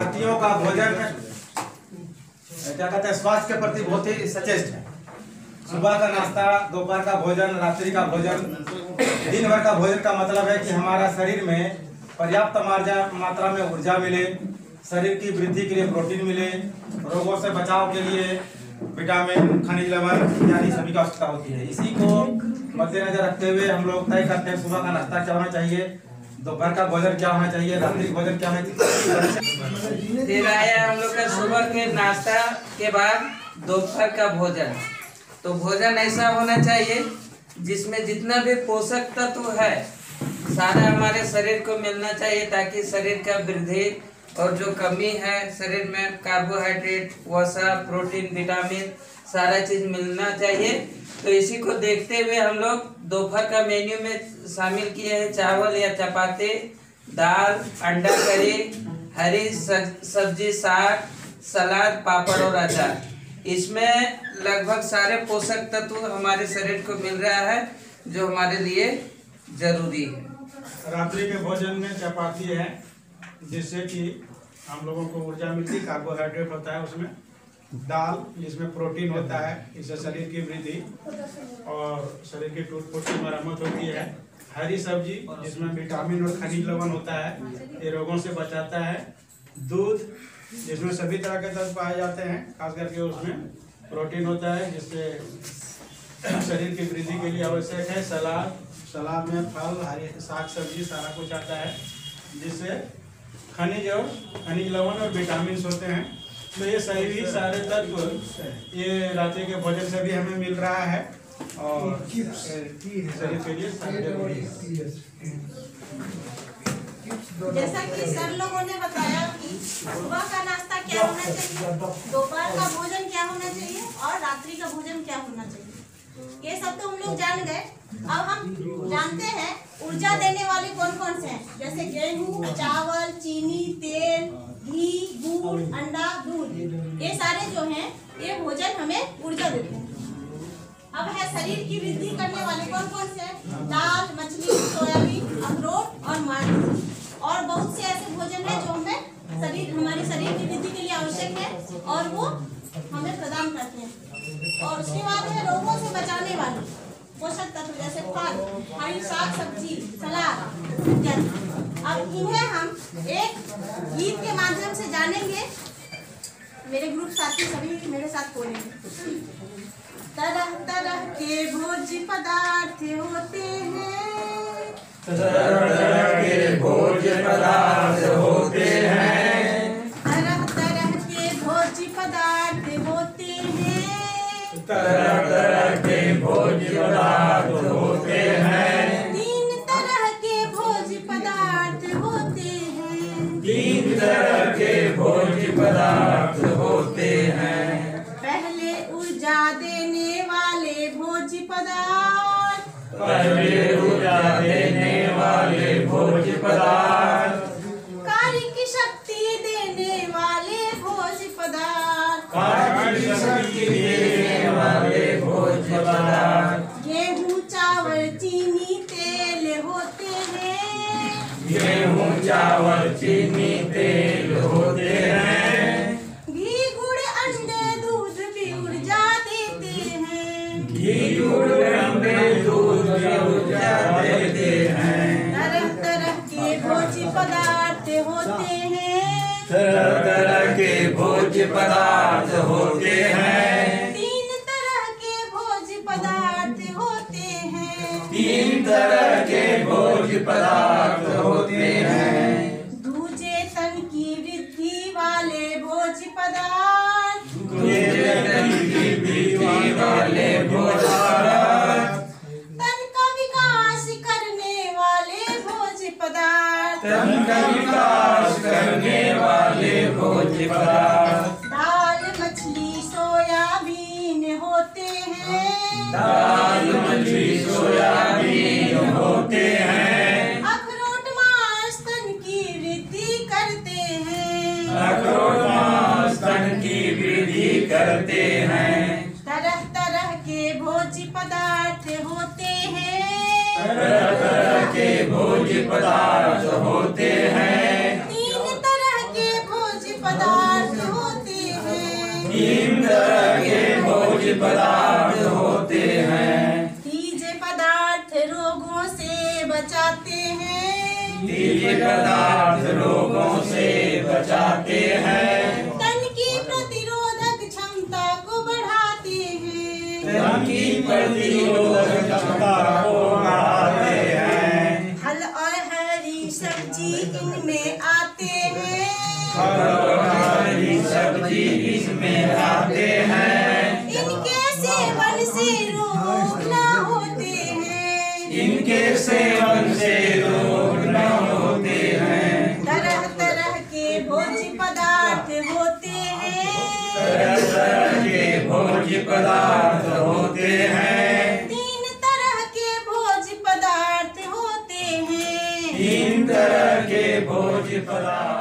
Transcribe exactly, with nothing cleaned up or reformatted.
भारतीयों का भोजन क्या कहते हैं स्वास्थ्य के प्रति बहुत ही सचेत है। सुबह का नाश्ता, दोपहर का भोजन, रात्रि का भोजन, दिन भर का भोजन का मतलब है कि हमारा शरीर में पर्याप्त मात्रा में ऊर्जा मिले, शरीर की वृद्धि के लिए प्रोटीन मिले, रोगों से बचाव के लिए विटामिन, खनिज लवण इत्यादि सभी की आवश्यकता होती है। इसी को मद्देनजर रखते हुए हम लोग तय करते हैं सुबह का नाश्ता क्या होना चाहिए, दोपहर का भोजन क्या होना चाहिए, रात्रि का भोजन क्या होना चाहिए। हम लोग का सुबह के नाश्ता के बाद दोपहर का भोजन, तो भोजन ऐसा होना चाहिए जिसमें जितना भी पोषक तत्व है सारा हमारे शरीर को मिलना चाहिए, ताकि शरीर का वृद्धि और जो कमी है शरीर में कार्बोहाइड्रेट, वसा, प्रोटीन, विटामिन सारा चीज मिलना चाहिए। तो इसी को देखते हुए हम लोग दोपहर का मेन्यू में शामिल किए हैं चावल या चपाती, दाल, अंडा करी, हरी सब्जी, साग, सलाद, पापड़ और अचार। इसमें लगभग सारे पोषक तत्व हमारे शरीर को मिल रहा है जो हमारे लिए जरूरी है। रात्रि के भोजन में चपाती है जिससे कि हम लोगों को ऊर्जा मिलती, कार्बोहाइड्रेट होता है उसमें, दाल जिसमें प्रोटीन होता है, इससे शरीर की वृद्धि और शरीर की टूट फूट की मरम्मत होती है। हरी सब्जी जिसमें विटामिन और खनिज लवण होता है, ये रोगों से बचाता है। दूध जिसमें सभी तरह के तत्व पाए जाते हैं, खास करके उसमें प्रोटीन होता है जिससे शरीर की वृद्धि के लिए आवश्यक है। सलाद, सलाद में फल, हरी साग सब्जी सारा कुछ आता है जिससे खनिज और खनिज लवण और विटामिन होते हैं। तो ये सही सारे तत्व ये रात्रि के भोजन से भी हमें मिल रहा है और शरीर के लिए जरूरी है। जैसा कि सर लोगों ने बताया कि सुबह का नाश्ता क्या होना चाहिए, दोपहर का भोजन क्या होना चाहिए और रात्रि का भोजन क्या होना चाहिए, ये सब तो हम लोग जान गए। अब हम जानते हैं ऊर्जा देने वाले कौन कौन से हैं, जैसे गेहूं, चावल, चीनी, तेल, घी, गुड़, अंडा, दूध, ये सारे जो हैं ये भोजन हमें ऊर्जा देते हैं। अब है शरीर की वृद्धि करने वाले कौन कौन से हैं, दाल, मछली, सोयाबीन, अखरोट और मांस, और बहुत से ऐसे भोजन हैं जो हमें शरीर हमारे शरीर की वृद्धि के लिए आवश्यक है और वो हमें प्रदान करते हैं। और उसके बाद है रोगों से बचाने वाले पोषक तत्व, जैसे फल, हरी साग सब्जी, सलाद। अब इन्हें हम एक गीत के माध्यम से जानेंगे, मेरे ग्रुप साथी सभी मेरे साथ बोलेंगे। तरह तरह के भोज्य पदार्थ होते हैं, तरह तरह के भोज्य पदार्थ होते हैं, तरह तरह के भोज्य पदार्थ होते हैं, तरह तरह के भोज्य पदार्थ होते हैं, तरह के भोज्य पदार्थ होते हैं। पहले ऊर्जा देने वाले भोज्य पदार्थ, पहले ऊर्जा देने वाले भोज्य पदार्थ, कार्य की शक्ति देने वाले भोज्य पदार्थ, कार्य की शक्ति देने वाले भोज्य पदार्थ, गेहूँ, चावल, चीनी, तेल होते हैं, गेहूँ, चावल, चीनी, तेल होते हैं, घी, गुड़, अंडे, दूध भी ऊर्जा देते हैं, घी, गुड़, अंडे, दूध भी ऊर्जा देते हैं। तरह तरह के भोज्य पदार्थ होते हैं, तरह तरह के भोज्य पदार्थ होते हैं, तीन तरह के भोज्य पदार्थ होते हैं, तीन तरह के भोज्य पदार्थ होते हैं। तन का विकास करने वाले भोज्य पदार्थ, तन का विकास करने वाले भोज्य पदार्थ, दाल, मछली, सोयाबीन होते हैं, दाल, मछली, सोयाबीन होते हैं, अखरोट, मांस तन की वृद्धि करते हैं, अखरोट, मांस तन की वृद्धि करते हैं। भोज्य पदार्थ होते हैं, तरह तरह के भोज्य पदार्थ होते हैं, तीन तरह के भोज्य पदार्थ होते हैं। तीन तरह के भोज्य पदार्थ होते हैं। तीजे पदार्थ रोगों से बचाते हैं। तीजे पदार्थ रोगों से बचाते हैं। तन की प्रतिरोधक क्षमता को बढ़ाते हैं। तन की प्रतिरोधक क्षमता को बढ़ाते हैं। फल और हरी सब्जी इनमें आते हैं। फल और हरी सब्जी इसमें आते हैं। इनके सेवन से रोग न होते हैं। इनके सेवन से रोग न होते हैं। तरह तरह के भोज्य पदार्थ होते हैं। तरह तरह के भोज्य पदार्थ होते हैं। तीन तरह के भोज्य पदार्थ।